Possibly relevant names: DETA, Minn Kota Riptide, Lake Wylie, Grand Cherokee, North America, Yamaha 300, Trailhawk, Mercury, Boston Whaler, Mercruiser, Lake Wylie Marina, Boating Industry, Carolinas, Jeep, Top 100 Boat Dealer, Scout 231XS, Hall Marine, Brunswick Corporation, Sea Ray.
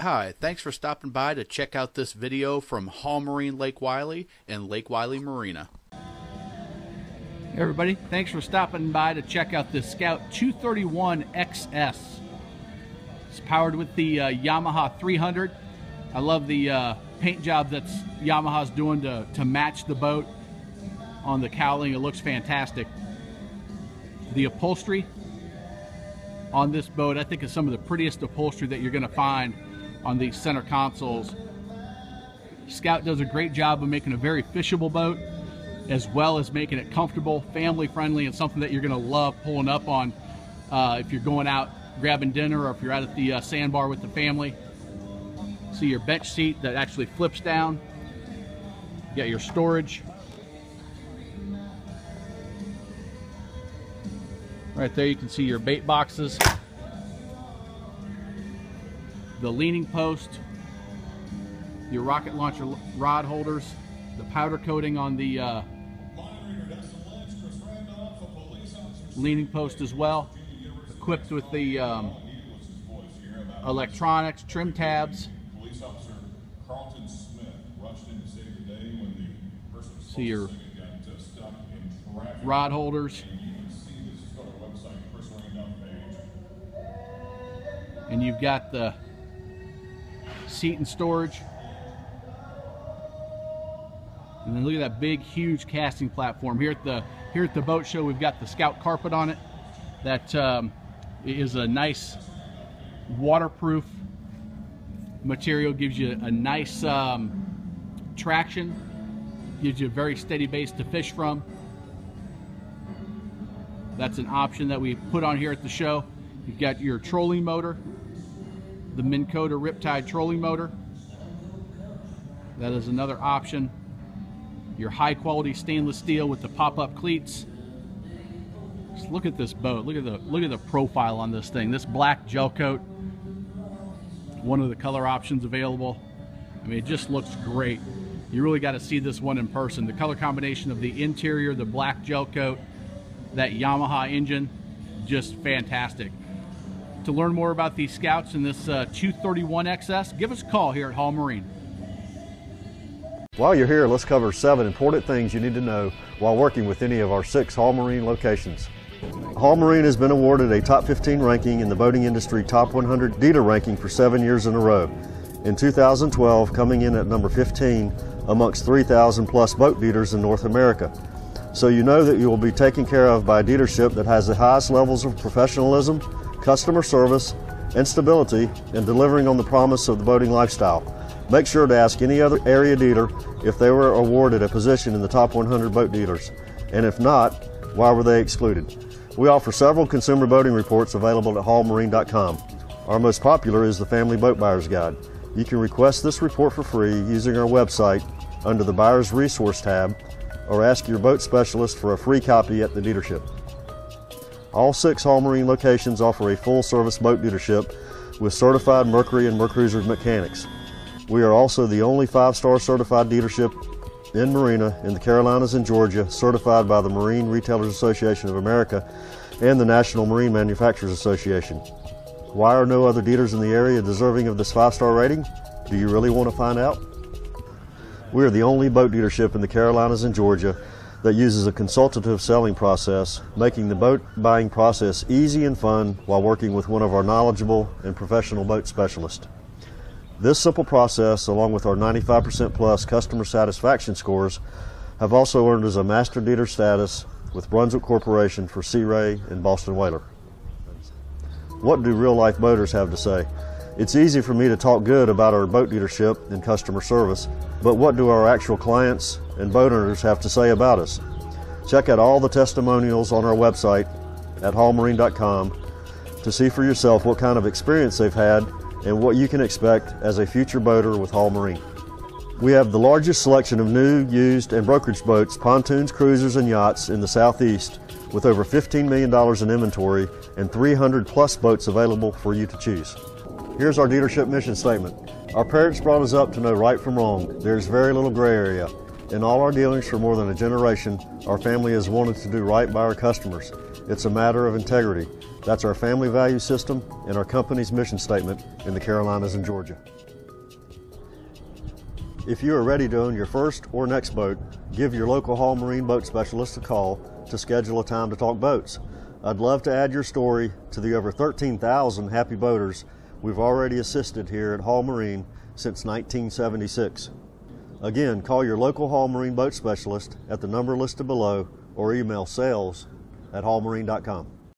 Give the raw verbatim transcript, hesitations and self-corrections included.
Hi, thanks for stopping by to check out this video from Hall Marine Lake Wylie and Lake Wylie Marina. Hey everybody, thanks for stopping by to check out this Scout two thirty-one X S. It's powered with the uh, Yamaha three hundred. I love the uh, paint job that's Yamaha's doing to, to match the boat on the cowling. It looks fantastic. The upholstery on this boat I think is some of the prettiest upholstery that you're going to find on these center consoles. Scout does a great job of making a very fishable boat, as well as making it comfortable, family friendly, and something that you're gonna love pulling up on uh, if you're going out grabbing dinner, or if you're out at the uh, sandbar with the family. See your bench seat that actually flips down. You got your storage. Right there you can see your bait boxes, the leaning post, your rocket launcher rod holders, the powder coating on the uh, leaning post as well, equipped with the um, electronics, trim tabs. See your rod holders. And you've got the seat and storage. And then look at that big, huge casting platform. Here at the here at the boat show, we've got the Scout carpet on it. That um, is a nice waterproof material. Gives you a nice um, traction. Gives you a very steady base to fish from. That's an option that we put on here at the show. You've got your trolling motor. The Minn Kota Riptide trolling motor. That is another option. Your high quality stainless steel with the pop-up cleats. Just look at this boat. Look at the look at the profile on this thing. This black gel coat, one of the color options available. I mean, it just looks great. You really got to see this one in person. The color combination of the interior, the black gel coat, that Yamaha engine, just fantastic. To learn more about these Scouts and this uh, two thirty-one X S, give us a call here at Hall Marine. While you're here, let's cover seven important things you need to know while working with any of our six Hall Marine locations. Hall Marine has been awarded a top fifteen ranking in the boating industry top one hundred D E T A ranking for seven years in a row. In two thousand twelve, coming in at number fifteen amongst three thousand plus boat beaters in North America. So you know that you will be taken care of by a dealership that has the highest levels of professionalism, customer service, and stability in delivering on the promise of the boating lifestyle. Make sure to ask any other area dealer if they were awarded a position in the top one hundred boat dealers, and if not, why were they excluded. We offer several consumer boating reports available at hall marine dot com. Our most popular is the Family Boat Buyer's Guide. You can request this report for free using our website under the Buyer's Resource tab, or ask your boat specialist for a free copy at the dealership. All six Hall Marine locations offer a full-service boat dealership with certified Mercury and Mercruiser mechanics. We are also the only five-star certified dealership in Marina in the Carolinas and Georgia, certified by the Marine Retailers Association of America and the National Marine Manufacturers Association. Why are no other dealers in the area deserving of this five-star rating? Do you really want to find out? We are the only boat dealership in the Carolinas and Georgia that uses a consultative selling process, making the boat buying process easy and fun while working with one of our knowledgeable and professional boat specialists. This simple process, along with our ninety-five percent plus customer satisfaction scores, have also earned us a master dealer status with Brunswick Corporation for Sea Ray and Boston Whaler. What do real-life boaters have to say? It's easy for me to talk good about our boat dealership and customer service, but what do our actual clients and boat owners have to say about us? Check out all the testimonials on our website at hall marine dot com to see for yourself what kind of experience they've had and what you can expect as a future boater with Hall Marine. We have the largest selection of new, used, and brokerage boats, pontoons, cruisers, and yachts in the Southeast, with over fifteen million dollars in inventory and three hundred plus boats available for you to choose. Here's our dealership mission statement. Our parents brought us up to know right from wrong. There's very little gray area. In all our dealings for more than a generation, our family has wanted to do right by our customers. It's a matter of integrity. That's our family value system and our company's mission statement in the Carolinas and Georgia. If you are ready to own your first or next boat, give your local Hall Marine boat specialist a call to schedule a time to talk boats. I'd love to add your story to the over thirteen thousand happy boaters we've already assisted here at Hall Marine since nineteen seventy-six. Again, call your local Hall Marine boat specialist at the number listed below or email sales at hall marine dot com.